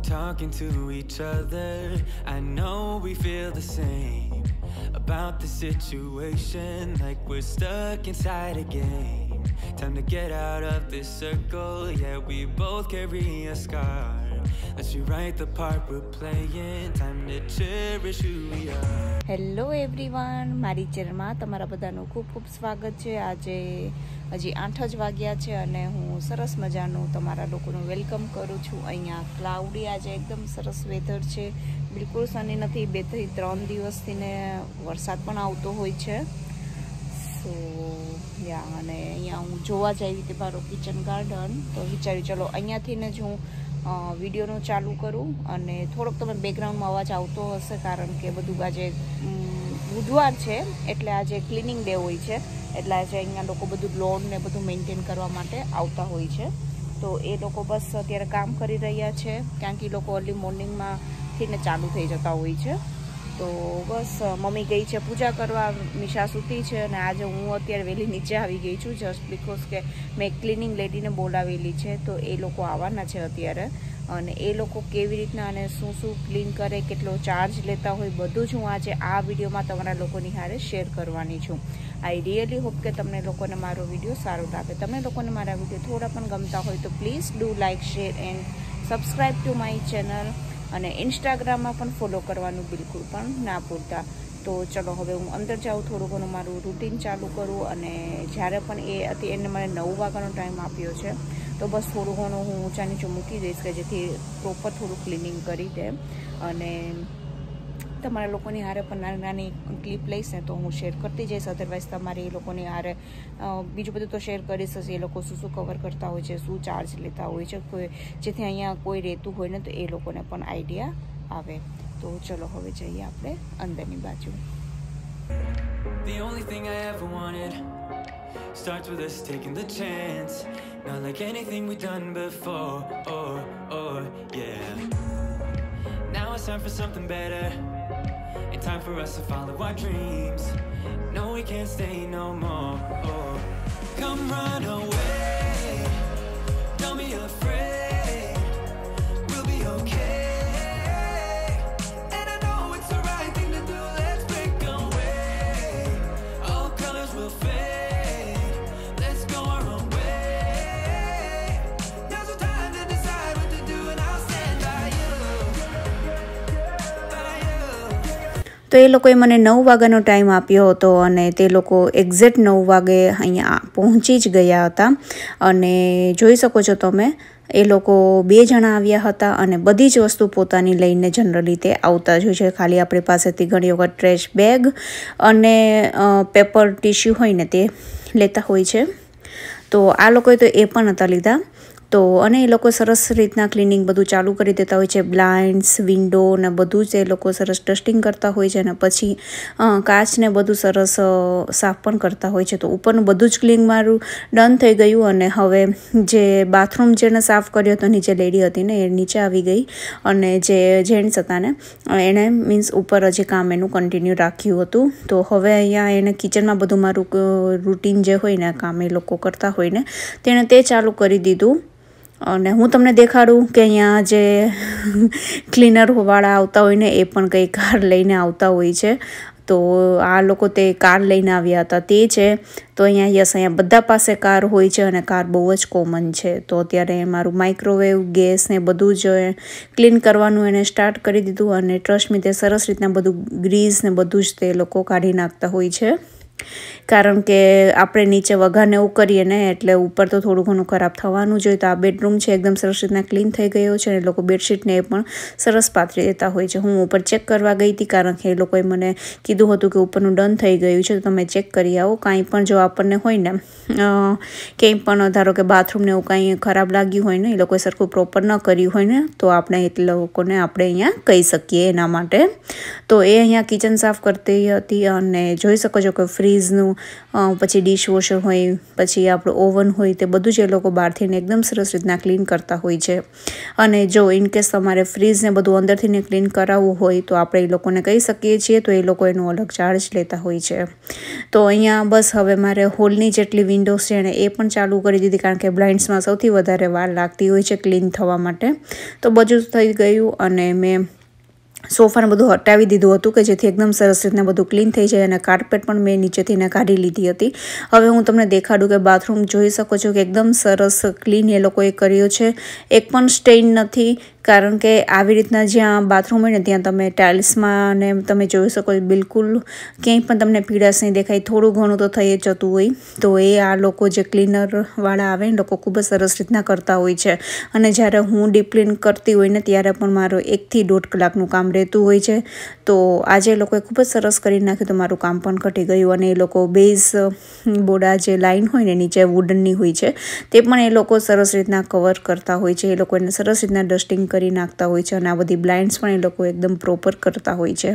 We're talking to each other. I know we feel the same about the situation, like we're stuck inside a game. Time to get out of this circle. Yeah, we both carry a scar. Let's rewrite the part we're playing. Time to cherish who we are. Hello everyone, મારી ચેનલમાં તમારા બધાનું ખૂબ ખૂબ સ્વાગત છે. આજે હજી 8 જ વાગ્યા છે અને હું સરસ મજાનું તમારા લોકોનું વેલકમ કરું છું. અહીંયા ક્લાઉડી આજે એકદમ સરસ વેધર છે. બિલકુલ સની નથી. 2-3 દિવસથી ને વરસાદ પણ આવતો હોય છે. સો યા અને અહીંયા હું જોવા જઈ હતી મારો કિચન ગાર્ડન. તો વિચાર્યું ચલો અહીંયાથી ને જ હું वीडियो नो चालू करूँ अने थोड़ोक तमे बेकग्राउंड में अवाज आवतो हशे कारण के बधुं आज बुधवार छे एटले आज क्लिनिंग डे होय छे एटले आज अहींया लोको बधुं लॉन ने बधुं मेंटेन करवा माटे आवता होय छे। तो ए लोको बस अत्यारे काम करी रह्या छे कारण के लोको अर्ली मॉर्निंग मां थीने चालू थई जता होय छे। तो बस मम्मी गई है पूजा करवा, मिशा सूती है और आज हूँ अत्यार वेली नीचे आ गई छूँ जस्ट बिकॉज के मैं क्लिनिंग लेडी ने बोलावेली है। तो ए लोग आवाना है अत्यारे अने ए लोग केवी रीतना अने शू शू क्लीन करे केटलो चार्ज लेता होय बधुं ज हूँ आज आ विडियो में तमारा लोकोनी हारे शेर करवानी छूँ। आई रियली होप के तमने लोकोने मारो विडियो सारो लागे। तमने लोकोने मारा विडियो थोड़ा पण गमता होय तो please do like share and subscribe to my channel અને ઇન્સ્ટાગ્રામમાં પણ ફોલો કરવાનું બિલકુલ પણ ના ભૂલતા। તો ચલો હવે હું અંદર જાઉં, થોડું ઘણું મારું રૂટીન ચાલુ કરું અને જ્યારે પણ એ હતી એને મને 9 વાગ્યાનો ટાઈમ આપ્યો છે તો બસ થોડું ઘણું હું ઊંચા નીચું મૂકી દઈશ કે જેથી પ્રોપર થોડું ક્લિનિંગ કરી દે અને તમારા લોકોની હારે પણ નાની નાની ક્લિપ લઈશ ને તો હું શેર કરતી જઈશ। અધરવાઇઝ તમારે એ લોકોની હારે બીજું બધું તો શેર કરીશ જ, એ લોકો શું શું કવર કરતા હોય છે, શું ચાર્જ લેતા હોય છે, કોઈ જેથી અહીંયા કોઈ રહેતું હોય ને તો એ લોકોને પણ આઈડિયા આવે। તો ચલો હવે જઈએ આપણે અંદરની બાજુ। The only thing I ever wanted starts with us taking the chance, not like anything we've done before, or yeah, now it's time for something better. And time for us to follow our dreams. No, we can't stay no more. Oh. Come run away. Don't be afraid. We'll be okay. And I know it's the right thing to do. Let's break away. All colors will fade. Let's go our own way. Now's the time to decide what to do, and I'll stand by you. By you. તો એ લોકોએ મને 9 વાગ્યાનો time આપ્યો હતો અને તે લોકો exact 9 વાગે અહીંયા પહોંચી જ ગયા હતા અને જોઈ શકો છો તમે એ લોકો બે જણા આવ્યા હતા અને બધી જ વસ્તુ પોતાની લઈને જનરલી તે આવતા જ હોય છે। ખાલી આપણી પાસેથી ઘણી વખત ટ્રેશ બેગ અને પેપર ટિશ્યુ હોય ને તે લેતા હોય છે, તો આ લોકોએ તો એ પણ નહોતા લીધા। તો અને એ લોકો સરસ રીતના ક્લિનિંગ બધું ચાલુ કરી દેતા હોય છે, બ્લાઇન્ડ્સ, વિન્ડો ને બધું જ એ લોકો સરસ ડસ્ટિંગ કરતા હોય છે અને પછી કાચને બધું સરસ સાફ પણ કરતા હોય છે। તો ઉપરનું બધું જ ક્લિનિંગ મારું ડન થઈ ગયું અને હવે જે બાથરૂમ જેને સાફ કર્યો હતો નીચે લેડી હતી ને એ નીચે આવી ગઈ અને જે જેન્ટ્સ હતા ને એણે મીન્સ ઉપર હજી કામ એનું કન્ટિન્યુ રાખ્યું હતું। તો હવે અહીંયા એને કિચનમાં બધું મારું રૂટીન જે હોય ને કામ એ લોકો કરતા હોય ને તેણે તે ચાલુ કરી દીધું અને હું તમને દેખાડું કે અહીંયા જે ક્લીનરવાળા આવતા હોય ને એ પણ કંઈ કાર લઈને આવતા હોય છે। તો આ લોકો તે કાર લઈને આવ્યા હતા તે છે। તો અહીંયા યસ અહીંયા બધા પાસે કાર હોય છે અને કાર બહુ જ કોમન છે। તો અત્યારે મારું માઇક્રોવેવ, ગેસ ને બધું જ ક્લીન કરવાનું એને સ્ટાર્ટ કરી દીધું અને ટ્રસ્ટ મી તે સરસ રીતના બધું ગ્રીઝ ને બધું જ તે લોકો કાઢી નાખતા હોય છે કારણ કે આપણે નીચે વઘારને એવું કરીએ ને એટલે ઉપર તો થોડું ઘણું ખરાબ થવાનું જોઈએ। તો આ બેડરૂમ છે એકદમ સરસ રીતના ક્લીન થઈ ગયો છે અને લોકો બેડશીટને એ પણ સરસ પાથરી દેતા હોય છે। હું ઉપર ચેક કરવા ગઈ હતી કારણ કે એ લોકોએ મને કીધું હતું કે ઉપરનું ડન થઈ ગયું છે તો તમે ચેક કરી આવો, કાંઈ પણ જો આપણને હોય ને કંઈ પણ ધારો કે બાથરૂમને એવું કાંઈ ખરાબ લાગ્યું હોય ને એ લોકોએ સરખું પ્રોપર ન કર્યું હોય ને તો આપણે એ લોકોને આપણે અહીંયા કહી શકીએ એના માટે। તો એ અહીંયા કિચન સાફ કરતી હતી અને જોઈ શકો છો કે ફ્રી ફ્રીજનું પછી ડિશવોશર હોય પછી આપણો ઓવન હોય તે બધું જે લોકો બહારથી ને એકદમ સરસ રીતના ક્લીન કરતા હોય છે અને જો ઇન કેસ તમારે ફ્રીજને બધું અંદરથી ને ક્લીન કરાવવું હોય તો આપણે એ લોકોને કહી શકીએ છીએ તો એ લોકો એનો અલગ ચાર્જ લેતા હોય છે તો અહીંયા બસ હવે મારે હોલની જેટલી વિન્ડોઝ છે અને એ પણ ચાલુ કરી દીધી કારણ કે બ્લાઇન્ડ્સમાં સૌથી વધારે વાર લાગતી હોય છે ક્લીન થવા માટે તો બધું થઈ ગયું અને મેં સોફાને બધું હટાવી દીધું હતું કે જેથી એકદમ સરસ રીતના બધું ક્લીન થઈ જાય અને કાર્પેટ પણ મેં નીચેથી ને કાઢી લીધી હતી હવે હું તમને દેખાડું કે બાથરૂમ જોઈ શકો છો કે એકદમ સરસ ક્લીન એ લોકોએ કર્યો છે એક પણ સ્ટેઇન નથી કારણ કે આવી રીતના જ્યાં બાથરૂમ હોય ને ત્યાં તમે ટાઇલ્સમાં ને તમે જોઈ શકો બિલકુલ ક્યાંય પણ તમને પીડાશ નહીં દેખાય થોડું ઘણું તો થઈ જતું હોય તો એ આ લોકો જે ક્લીનરવાળા આવે ને લોકો ખૂબ જ સરસ રીતના કરતા હોય છે અને જ્યારે હું ડીપ ક્લીન કરતી હોય ને ત્યારે પણ મારો 1 થી 1.5 કલાકનું કામ રહેતું હોય છે તો આજે લોકોએ ખૂબ જ સરસ કરી નાખ્યું તો મારું કામ પણ ઘટી ગયું અને એ લોકો બેઝ બોડા જે લાઇન હોય ને નીચે વુડનની હોય છે તે પણ એ લોકો સરસ રીતના કવર કરતા હોય છે એ લોકો એને સરસ રીતના ડસ્ટિંગ કરી નાખતા હોય છે અને આ બધી બ્લાઇન્ડ્સ પણ એ લોકો એકદમ પ્રોપર કરતા હોય છે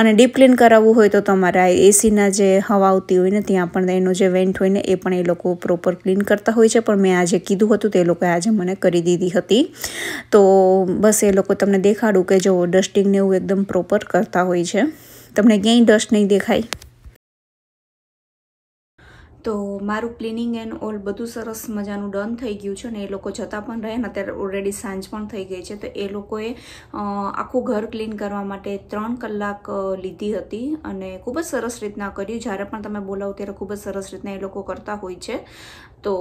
અને ડીપ ક્લીન કરાવવું હોય તો તમારા એસીના જે હવા આવતી હોય ને ત્યાં પણ એનો જે વેન્ટ હોય ને એ પણ એ લોકો પ્રોપર ક્લીન કરતા હોય છે પણ મેં આજે કીધું હતું તે લોકોએ આજે મને કરી દીધી હતી તો બસ એ લોકો તમને દેખાડું કે જો ડસ્ટિંગ ને એવું એકદમ પ્રોપર કરતા હોય છે તમને ક્યાંય ડસ્ટ નહીં દેખાય તો મારું ક્લિનિંગ એન્ડ ઓલ બધું સરસ મજાનું ડન થઈ ગયું છે અને એ લોકો જતાં પણ રહે ને અત્યારે ઓલરેડી સાંજ પણ થઈ ગઈ છે તો એ લોકોએ આખું ઘર ક્લીન કરવા માટે 3 કલાક લીધી હતી અને ખૂબ જ સરસ રીતના કર્યું જ્યારે પણ તમે બોલાવો ત્યારે ખૂબ જ સરસ રીતના એ લોકો કરતા હોય છે તો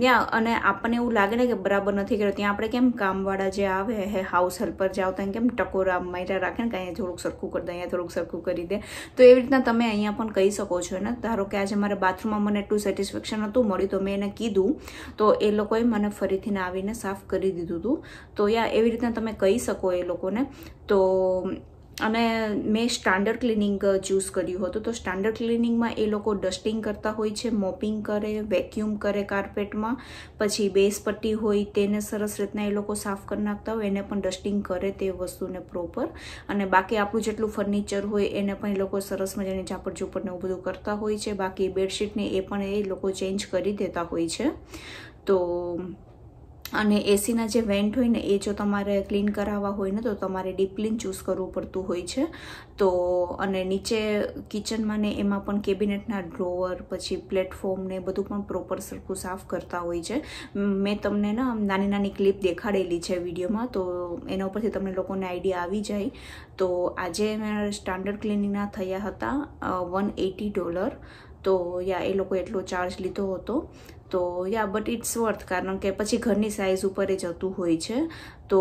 ત્યાં અને આપણને એવું લાગે ને કે બરાબર નથી કર્યું ત્યાં આપણે કેમ કામવાળા જે આવે હે હાઉસ હેલ્પર જે આવતા કેમ ટકોરા માયરા રાખે ને કે અહીંયા થોડુંક સરખું કરી દે અહીંયા થોડુંક સરખું કરી દે તો એવી રીતના તમે અહીંયા પણ કહી શકો છો ને ધારો કે આજે મારે બાથરૂમમાં મને એટલું સેટિસ્ફેક્શન હતું મળ્યું તો મેં એને કીધું તો એ લોકોએ મને ફરીથી આવીને સાફ કરી દીધું હતું તો યા એવી રીતના તમે કહી શકો એ લોકોને તો અને મેં સ્ટાન્ડર્ડ ક્લિનિંગ ચૂઝ કર્યું હતું તો સ્ટાન્ડર્ડ ક્લિનિંગમાં એ લોકો ડસ્ટિંગ કરતા હોય છે મોપિંગ કરે વેક્યુમ કરે કાર્પેટમાં પછી બેઝ પટ્ટી હોય તેને સરસ રીતના એ લોકો સાફ કરી નાખતા હોય એને પણ ડસ્ટિંગ કરે તે વસ્તુને પ્રોપર અને બાકી આપણું જેટલું ફર્નિચર હોય એને પણ એ લોકો સરસ મજાની ઝાપડ ઝૂપડને એવું બધું કરતા હોય છે બાકી બેડશીટને એ પણ એ લોકો ચેન્જ કરી દેતા હોય છે તો અને એસીના જે વેન્ટ હોય ને એ જો તમારે ક્લીન કરાવવા હોય ને તો તમારે ડીપ ક્લીન ચૂઝ કરવું પડતું હોય છે તો અને નીચે કિચનમાં ને એમાં પણ કેબિનેટના ડ્રોવર પછી પ્લેટફોર્મ ને બધું પણ પ્રોપર સરખું સાફ કરતા હોય છે મેં તમને નાની નાની ક્લિપ દેખાડેલી છે વિડીયોમાં તો એના ઉપરથી તમને લોકોને આઈડિયા આવી જાય તો આજે મેં સ્ટાન્ડર્ડ ક્લિનિંગના થયા હતા $180 તો યા એ લોકો એટલો ચાર્જ લીધો હતો તો યા બટ ઇટ્સ વર્થ કારણ કે પછી ઘરની સાઇઝ ઉપર એ જતું હોય છે તો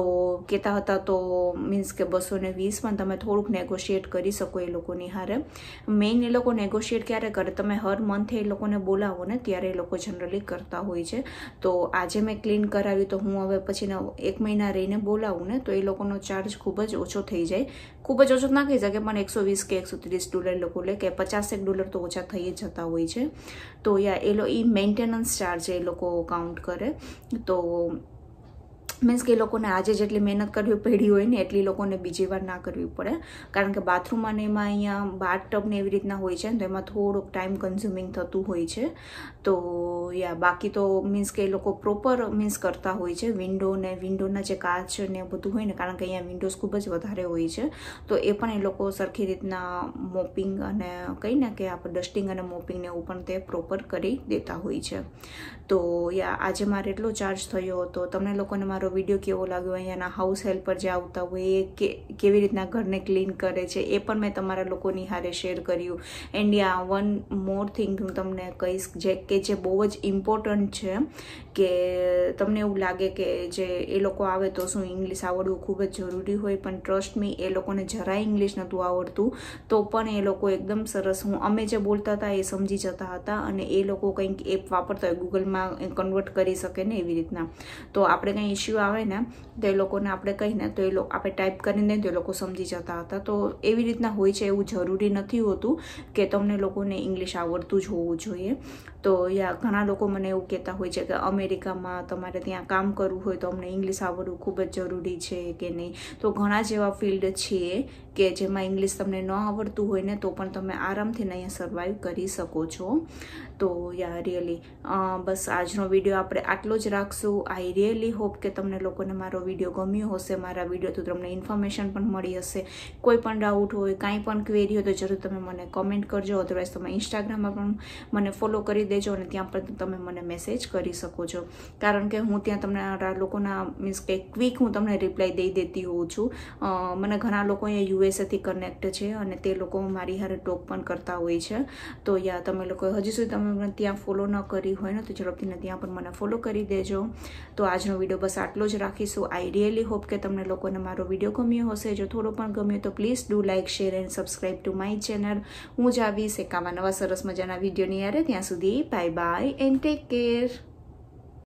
કહેતા હતા તો મીન્સ કે 220 પણ તમે થોડુંક નેગોશિએટ કરી શકો એ લોકોની હારે મેઇન એ લોકો નેગોશિએટ ક્યારે કરે તમે હર મંથે એ લોકોને બોલાવો ને ત્યારે એ લોકો જનરલી કરતા હોય છે તો આજે મેં ક્લીન કરાવ્યું તો હું હવે પછીના 1 મહિના રહીને બોલાવું ને તો એ લોકોનો ચાર્જ ખૂબ જ ઓછો થઈ જાય ખૂબ જ ઓછો ના કહી શકે પણ $120 કે $130 લોકો લે કે $50 તો ઓછા થઈ જ જતા હોય છે તો યા એ મેન્ટેનન્સ ચાર્જ એ લોકો કાઉન્ટ કરે તો મીન્સ કે એ લોકોને આજે જેટલી મહેનત કરવી પડી હોય ને એટલી લોકોને બીજી વાર ના કરવી પડે કારણ કે બાથરૂમ અને એમાં અહીંયા બાથટબને એવી રીતના હોય છે તો એમાં થોડોક ટાઈમ કન્ઝ્યુમિંગ થતું હોય છે તો યા બાકી તો મીન્સ કે એ લોકો પ્રોપર મીન્સ કરતા હોય છે વિન્ડોના જે કાચ ને બધું હોય ને કારણ કે અહીંયા વિન્ડોઝ ખૂબ જ વધારે હોય છે તો એ પણ એ લોકો સરખી રીતના મોપિંગ અને કહીને કે આપણે ડસ્ટિંગ અને મોપિંગને એવું પણ તે પ્રોપર કરી દેતા હોય છે તો યા આજે મારે એટલો ચાર્જ થયો હતો તમને લોકોને મારો વિડીયો કેવો લાગ્યો અહીંયાના હાઉસ હેલ્પર જે આવતા હોય એ કેવી રીતના ઘરને ક્લીન કરે છે એ પણ મેં તમારા લોકોની હારે શેર કર્યું and yeah one more thing હું તમને કહીશ જે બહુ જ ઇમ્પોર્ટન્ટ છે કે તમને એવું લાગે કે જે એ લોકો આવે તો શું ઇંગ્લિશ આવડવું ખૂબ જ જરૂરી હોય પણ ટ્રસ્ટ મી એ લોકોને જરાય ઇંગ્લિશ નહોતું આવડતું તો પણ એ લોકો એકદમ સરસ અમે જે બોલતા હતા એ સમજી જતા હતા અને એ લોકો કંઈક એપ વાપરતા હોય ગૂગલમાં કન્વર્ટ કરી શકે ને એવી રીતના તો આપણે કંઈ ઇશ્યુ आवे ना तो ये लोग ने आपणे कहीने तो ये लोग आपणे टाइप करीने तो ये लोग समझी जता हता। तो एवी रीतना होय छे, एवुं जरूरी नथी होतुं के तमने लोकोने इंग्लिश आवडतुं ज होवुं जोईए। तो या घणा लोको मने एवुं कहेता होय छे के अमेरिकामां तमारे त्यां काम करवुं होय तो अमने इंग्लिश आवडવું खूब ज जरूरी छे के नहीं। तो घणा जेवा फील्ड छे के जेमां इंग्लिश तमने न आवडतुं होय ने तो पण तमे आरामथी अहींया सर्वाइव करी सको छो। तो या रियली बस आजनो विडियो आपणे आटलो ज राखशुं। आई रियली होप के तमने लोकोने मारो विडियो गम्यो हशे, मारा विडियो तो तमने इन्फॉर्मेशन पण मळी हशे। कोई पण डाउट होय, कांई पण क्वेरी होय तो जरूर तमे मने कमेंट करजो। अदरवाइज तमे इंस्टाग्राम मां पण मने फॉलो करी देजो अने त्यां पण तमे मने मेसेज करी सको छो, कारण के हूँ त्यां तमने लोकोना मीन्स के क्विक हूँ तमने रिप्लाय दई देती होउं छुं। मने घणा लोको अहींया यूएसए थी कनेक्ट छे अने ते लोको मारी हारे टॉक पण करता होय छे। तो या तमे लोको हजी सुधी तमे त्यां फॉलो न करी होय ने तो झडपथी त्यां पण मने फॉलो करी देजो। तो આજનો વિડિયો બસ આટલો જ રાખીશું। આઈ રિયલી હોપ કે તમને લોકોને મારો વિડિયો ગમ્યો હશે। જો થોડો પણ ગમ્યો તો please do like share and subscribe to my channel. હું જ આવીશ એક આવા નવા સરસ મજાના વિડિયોની યારે, ત્યાં સુધી bye bye and take care.